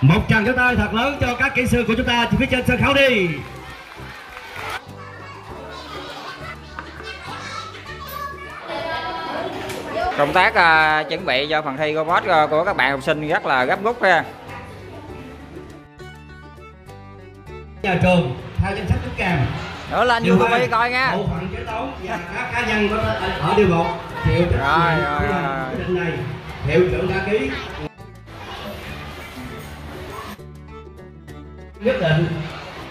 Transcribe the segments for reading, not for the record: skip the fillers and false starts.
Một tràng pháo tay thật lớn cho các kỹ sư của chúng ta phía trên sân khấu đi. Công tác chuẩn bị cho phần thi robot của các bạn học sinh rất là gấp rút ha. Nhà trường theo danh sách rút kèm. Nữa lên YouTube coi nha. Bộ phận kế toán và các cá nhân ở điều 1 chịu trách nhiệm này. Hiệu trưởng đã ký quyết định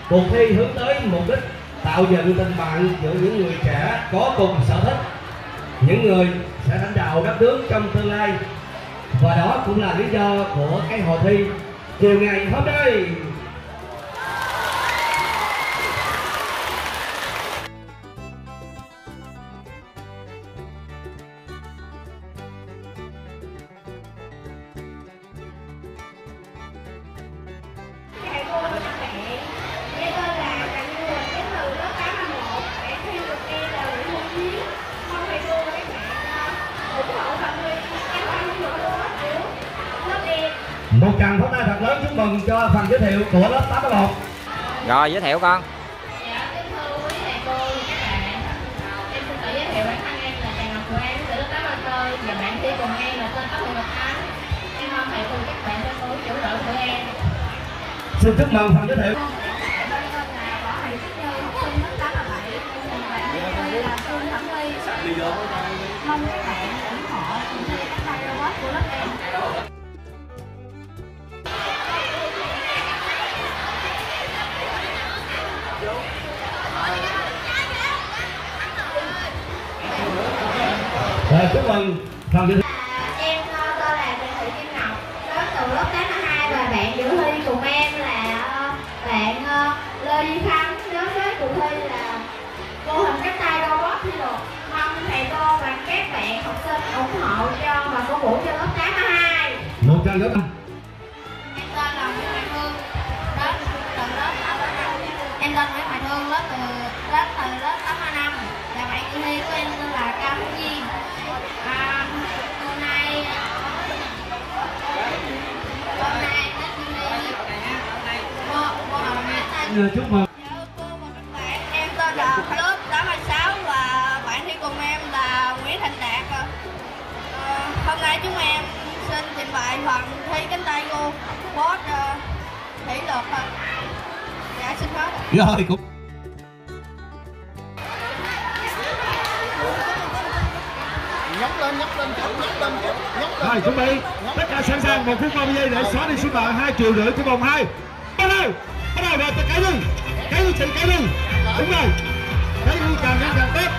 cuộc thi hướng tới mục đích tạo dựng tình bạn giữa những người trẻ có cùng sở thích, những người sẽ lãnh đạo đất nước trong tương lai, và đó cũng là lý do của cái hội thi chiều ngày hôm nay. Một tràng pháo tay thật lớn chúc mừng cho phần giới thiệu của lớp 81. Rồi giới thiệu con. Dạ, kính thưa quý thầy cô và các bạn, em xin tự giới thiệu bản thân em là Trần Ngọc Quang từ lớp 81 và bạn thi cùng em là tên Tống Thị Ngọc Ánh. Em mong thầy cùng các bạn thân chủ đội của em. Xin chúc mừng phần giới thiệu. Mong các bạn ủng hộ các tay robot của lớp em. Chúc mừng phần em tên là Lê Thị Kim Ngọc, đến từ lớp 82 và bạn dự thi cùng em là bạn Lê Duy Khánh, đến với cuộc thi là mô hình cách tay robot thi đua. Mong thầy cô và các bạn học sinh ủng hộ cho và cổ vũ cho lớp 82. Một trang lớp. Em tên là Nguyễn Thành Đạt, đến từ lớp 85. Em tên Nguyễn Thành Đạt, đến từ lớp 85 và bạn dự thi của em tên là Cao Thị Nhi. Chúc mừng. Em tên là lớp 86 và bạn thi cùng em là Nguyễn Thành Đạt. Hôm nay chúng em xin trình bày phần thi cánh tay robot thủy lực. Dạ xin hết. Rồi cũng rồi chuẩn bị tất cả sẵn sàng, 1 phút 30 giây để xóa đi số nợ 2,5 triệu của vòng 2. Bắt đầu rồi, ta cãi đi chị, cãi đi, đúng rồi, cãi đi càng tết.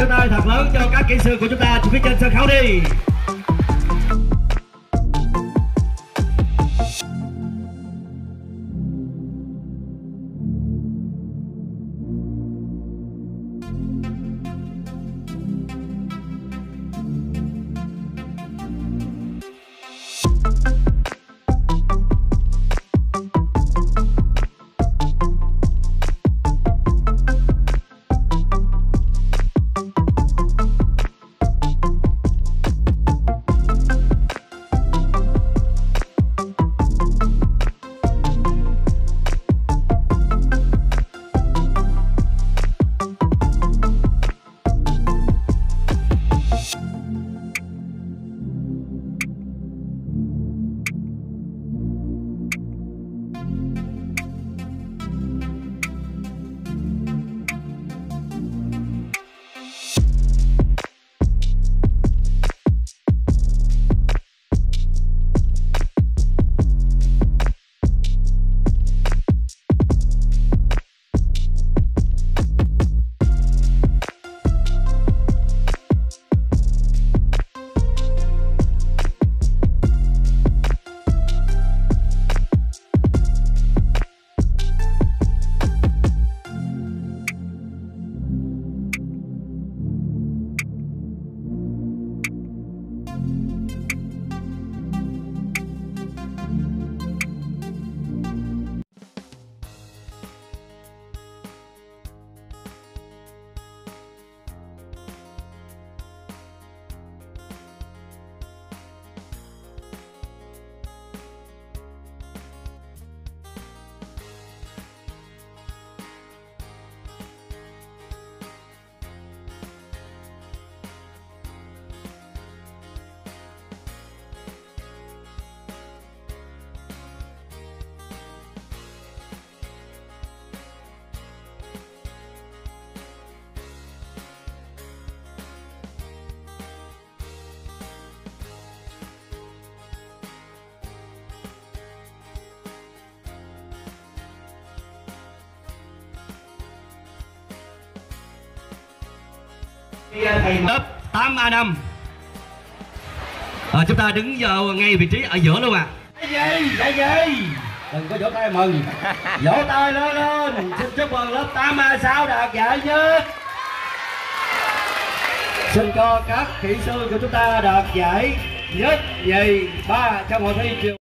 Chúng ta thật lớn cho các kỹ sư của chúng ta phía trên sân khấu đi. lớp 8A5. Chúng ta đứng vào ngay vị trí ở giữa luôn ạ. Cái gì? Đừng có vỗ tay mừng. Vỗ tay lên lên. Xin chúc mừng lớp 8A6 đạt giải nhất. Xin cho các kỹ sư của chúng ta đạt giải nhất, nhì, ba trong hội thi chiều.